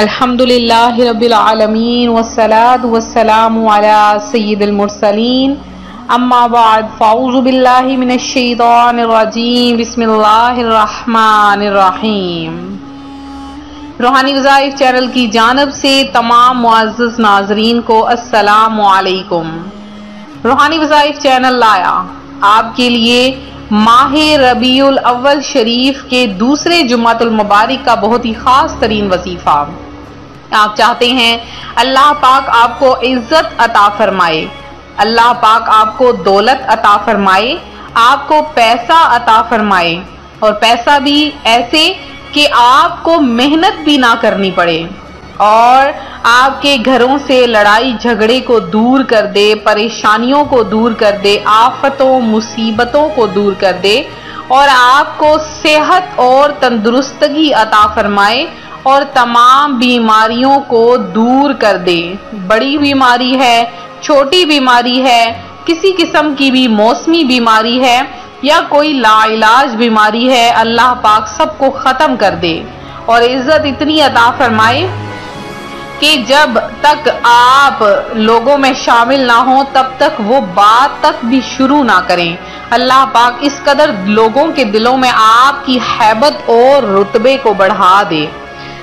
अल्हम्दुलिल्लाहि रब्बिल आलमीन वस्सलातु वस्सलामु अला सय्यिदिल मुरसलीन अम्मा बाद फ़ाउज़ु बिल्लाहि मिनश शैतानिर रजीम बिस्मिल्लाहिर रहमानिर रहीम। रोहानी वज़ाइफ चैनल की जानिब से तमाम मुअज़्ज़ज़ नाज़रीन को अस्सलामु अलैकुम। रोहानी वज़ाइफ चैनल लाया आपके लिए माहे रबीउल अव्वल शरीफ के दूसरे जुम्मतुल मुबारक का बहुत ही ख़ास तरीन वजीफ़ा। आप चाहते हैं अल्लाह पाक आपको इज़्ज़त अता फरमाए, अल्लाह पाक आपको दौलत अता फरमाए, आपको पैसा अता फरमाए और पैसा भी ऐसे कि आपको मेहनत भी ना करनी पड़े और आपके घरों से लड़ाई झगड़े को दूर कर दे, परेशानियों को दूर कर दे, आफतों मुसीबतों को दूर कर दे और आपको सेहत और तंदुरुस्तगी अता फरमाए और तमाम बीमारियों को दूर कर दे। बड़ी बीमारी है, छोटी बीमारी है, किसी किस्म की भी मौसमी बीमारी है या कोई लाइलाज बीमारी है, अल्लाह पाक सबको ख़त्म कर दे और इज़्ज़त इतनी अता फरमाए कि जब तक आप लोगों में शामिल ना हो तब तक वो बात तक भी शुरू ना करें। अल्लाह पाक इस कदर लोगों के दिलों में आपकी हैबत और रुतबे को बढ़ा दे।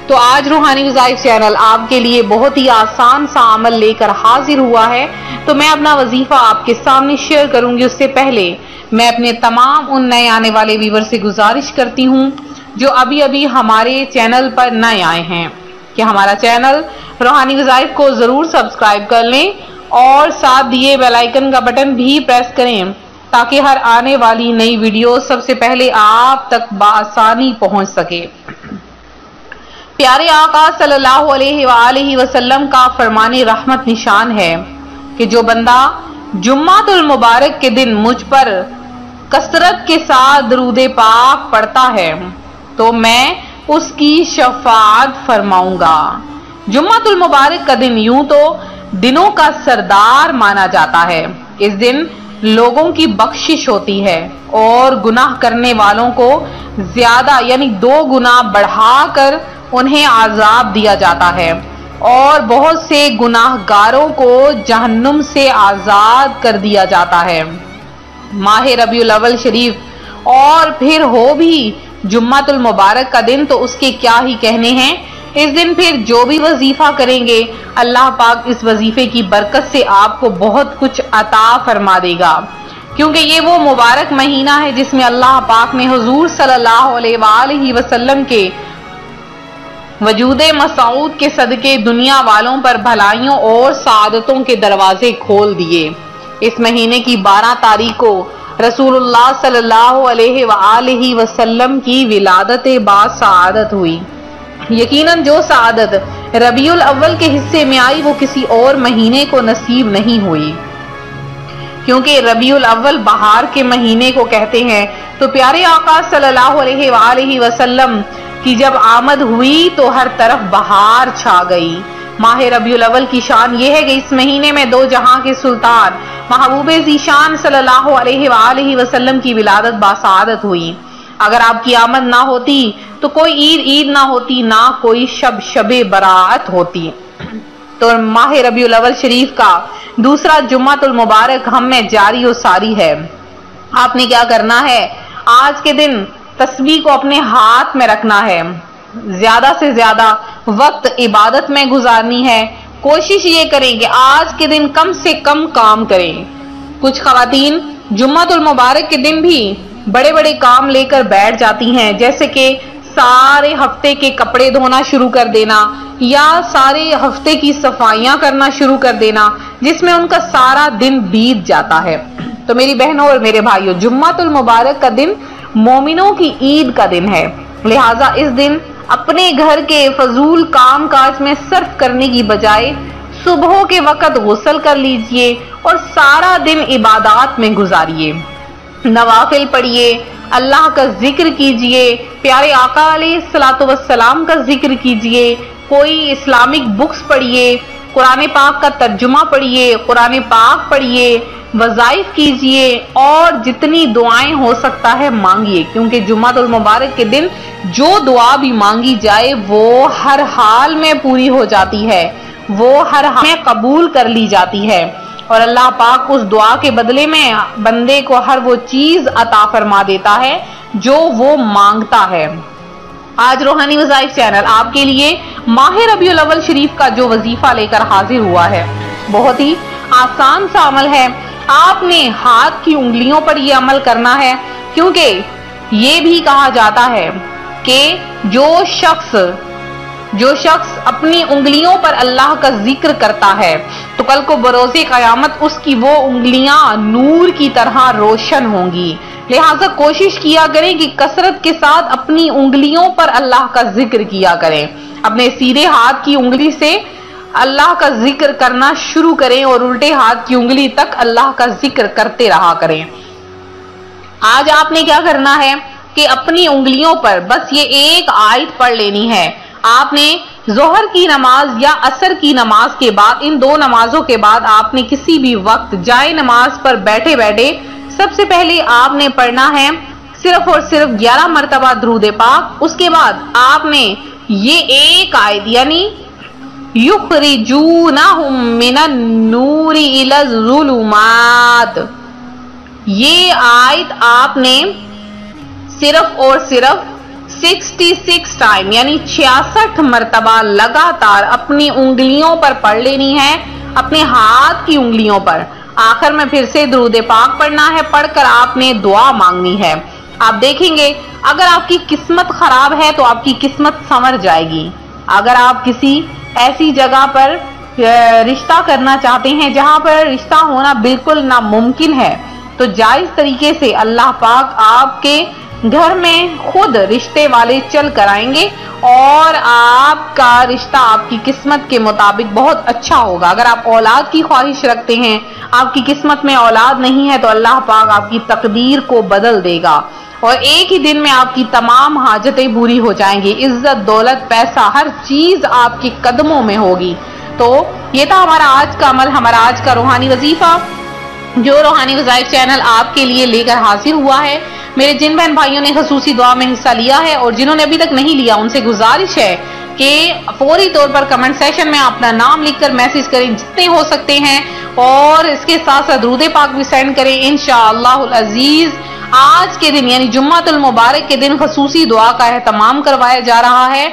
तो आज रूहानी वज़ाइफ चैनल आपके लिए बहुत ही आसान सा अमल लेकर हाजिर हुआ है। तो मैं अपना वजीफ़ा आपके सामने शेयर करूंगी, उससे पहले मैं अपने तमाम उन नए आने वाले व्यूवर से गुजारिश करती हूँ जो अभी अभी हमारे चैनल पर नए आए हैं कि हमारा चैनल रोहानी वज़ाइफ को ज़रूर सब्सक्राइब कर लें और साथ दिए बेल आइकन का बटन भी प्रेस करें ताकि हर आने वाली नई वीडियो सबसे पहले आप तक बासानी पहुंच सके। प्यारे आका सल्लल्लाहु अलैहि वसल्लम का फरमाने रहमत निशान है कि जो बंदा जुम्मातुल मुबारक के दिन मुझ पर कसरत के साथ दरूदे पाक पढ़ता है तो मैं उसकी शफाअत फरमाऊंगा। जुम्मातुल मुबारक का दिन यूं तो दिनों का सरदार माना जाता है। इस दिन लोगों की बख्शिश होती है और गुनाह करने वालों को ज्यादा यानी 2 गुना बढ़ाकर उन्हें आजाब दिया जाता है और बहुत से गुनाहगारों को जहन्नुम से आज़ाद कर दिया जाता है। माहे रबीउल अव्वल शरीफ और फिर हो भी जुम्मातुल मुबारक का दिन तो उसके क्या ही कहने हैं। इस दिन फिर जो भी वजीफ़ा करेंगे अल्लाह पाक इस वजीफ़े की बरकत से आपको बहुत कुछ अता फरमा देगा क्योंकि ये वो मुबारक महीना है जिसमें अल्लाह पाक ने हुजूर सल्लल्लाहु अलैहि वसल्लम के वजूदे मसऊद के सदके दुनिया वालों पर भलाइयों और सादतों के दरवाजे खोल दिए। इस महीने की 12 तारीख को रसूलुल्लाह सल्लल्लाहु अलैहि वसल्लम की विलादत बासआदत हुई। यकीनन जो सआदत रबीउल अव्वल के हिस्से में आई वो किसी और महीने को नसीब नहीं हुई क्योंकि रबीउल अव्वल बहार के महीने को कहते हैं। तो प्यारे आका सल्लल्लाहु अलैहि वसल्लम कि जब आमद हुई तो हर तरफ बहार छा गई। माह रबीउल अव्वल की शान यह है कि इस महीने में 2 जहां के सुल्तान महबूबे ज़ीशान सल्लल्लाहु अलैहि वसल्लम की विलादत बासआदत हुई। अगर आपकी आमद ना होती तो कोई ईद ईद ना होती, ना कोई शब शबे बरात होती। तो माह रबीउल अव्वल शरीफ का दूसरा जुम्मातुल मुबारक हम में जारी और सारी है। आपने क्या करना है, आज के दिन तस्बीह को अपने हाथ में रखना है, ज्यादा से ज्यादा वक्त इबादत में गुजारनी है। कोशिश ये करें कि आज के दिन कम से कम काम करें। कुछ खवातीन जुम्मातुल मुबारक के दिन भी बड़े बड़े काम लेकर बैठ जाती हैं, जैसे कि सारे हफ्ते के कपड़े धोना शुरू कर देना या सारे हफ्ते की सफाइयां करना शुरू कर देना, जिसमें उनका सारा दिन बीत जाता है। तो मेरी बहनों और मेरे भाइयों, जुम्मातुल मुबारक का दिन मोमिनों की ईद का दिन है, लिहाजा इस दिन अपने घर के फजूल काम काज में सर्फ करने की बजाय सुबह के वक़्त गुस्ल कर लीजिए और सारा दिन इबादात में गुजारिए, नवाफिल पढ़िए, अल्लाह का जिक्र कीजिए, प्यारे आका अलैहिस्सलातु वस्सलाम का जिक्र कीजिए, कोई इस्लामिक बुक्स पढ़िए, कुरान पाक का तर्जुमा पढ़िए, कुरान पाक पढ़िए, वज़ाइफ कीजिए और जितनी दुआएं हो सकता है मांगिए, क्योंकि जुम्मातुल मुबारक के दिन जो दुआ भी मांगी जाए वो हर हाल में पूरी हो जाती है, वो हर हाल में कबूल कर ली जाती है। और अल्लाह पाक उस दुआ के बदले में बंदे को हर वो चीज़ अता फरमा देता है जो वो मांगता है। आज रोहानी वज़ाइफ चैनल आपके लिए माह रबीउल अव्वल शरीफ का जो वजीफा लेकर हाजिर हुआ है, बहुत ही आसान सा अमल है। आपने हाथ की उंगलियों पर यह अमल करना है, क्योंकि ये भी कहा जाता है कि जो शख्स अपनी उंगलियों पर अल्लाह का जिक्र करता है तो कल को बरोज़े क़यामत उसकी वो उंगलियां नूर की तरह रोशन होंगी। लिहाजा कोशिश किया करें कि कसरत के साथ अपनी उंगलियों पर अल्लाह का जिक्र किया करें। अपने सीधे हाथ की उंगली से अल्लाह का जिक्र करना शुरू करें और उल्टे हाथ की उंगली तक अल्लाह का जिक्र करते रहा करें। आज आपने क्या करना है कि अपनी उंगलियों पर बस ये एक आयत पढ़ लेनी है। आपने जोहर की नमाज या असर की नमाज के बाद, इन दो नमाजों के बाद आपने किसी भी वक्त जाए नमाज पर बैठे बैठे सबसे पहले आपने पढ़ना है सिर्फ और सिर्फ 11 मरतबा दुरूद पाक। उसके बाद आपने ये एक आयत यानी युखरिजूनहुम मिनन नूरी इला ज़ुलुमात, ये आयत आपने सिर्फ और सिर्फ 66 टाइम यानी 66 मरतबा लगातार अपनी उंगलियों पर पढ़ लेनी है, अपने हाथ की उंगलियों पर। आखिर में फिर से दुरूद पाक पढ़ना है, पढ़कर आपने दुआ मांगनी है। आप देखेंगे अगर आपकी किस्मत खराब है तो आपकी किस्मत संवर जाएगी। अगर आप किसी ऐसी जगह पर रिश्ता करना चाहते हैं जहां पर रिश्ता होना बिल्कुल नामुमकिन है, तो जायज तरीके से अल्लाह पाक आपके घर में खुद रिश्ते वाले चल कर आएंगे और आपका रिश्ता आपकी किस्मत के मुताबिक बहुत अच्छा होगा। अगर आप औलाद की ख्वाहिश रखते हैं, आपकी किस्मत में औलाद नहीं है, तो अल्लाह पाक आपकी तकदीर को बदल देगा और एक ही दिन में आपकी तमाम हाजतें पूरी हो जाएंगी। इज्जत, दौलत, पैसा, हर चीज़ आपके कदमों में होगी। तो ये था हमारा आज का अमल, हमारा आज का रूहानी वजीफा जो रोहानी वज़ाइफ चैनल आपके लिए लेकर हाजिर हुआ है। मेरे जिन बहन भाइयों ने खसूसी दुआ में हिस्सा लिया है और जिन्होंने अभी तक नहीं लिया, उनसे गुजारिश है कि फौरी तौर पर कमेंट सेशन में अपना नाम लिखकर मैसेज करें जितने हो सकते हैं, और इसके साथ साथ दुरूद पाक भी सेंड करें। इंशाअल्लाहुल अज़ीज़ आज के दिन यानी जुम्मातुल मुबारक के दिन खसूसी दुआ का एहतमाम करवाया जा रहा है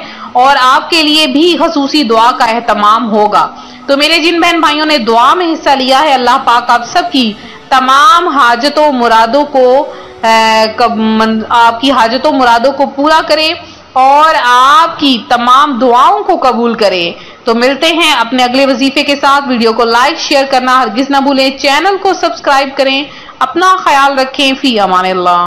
और आपके लिए भी खसूसी दुआ का एहतमाम होगा। तो मेरे जिन बहन भाइयों ने दुआ में हिस्सा लिया है, अल्लाह पाक आप सबकी तमाम हाजतों मुरादों को आपकी हाजतों मुरादों को पूरा करे और आपकी तमाम दुआओं को कबूल करे। तो मिलते हैं अपने अगले वजीफे के साथ। वीडियो को लाइक शेयर करना हरगिज ना भूलें, चैनल को सब्सक्राइब करें। अपना ख्याल रखें। फी अमान अल्लाह।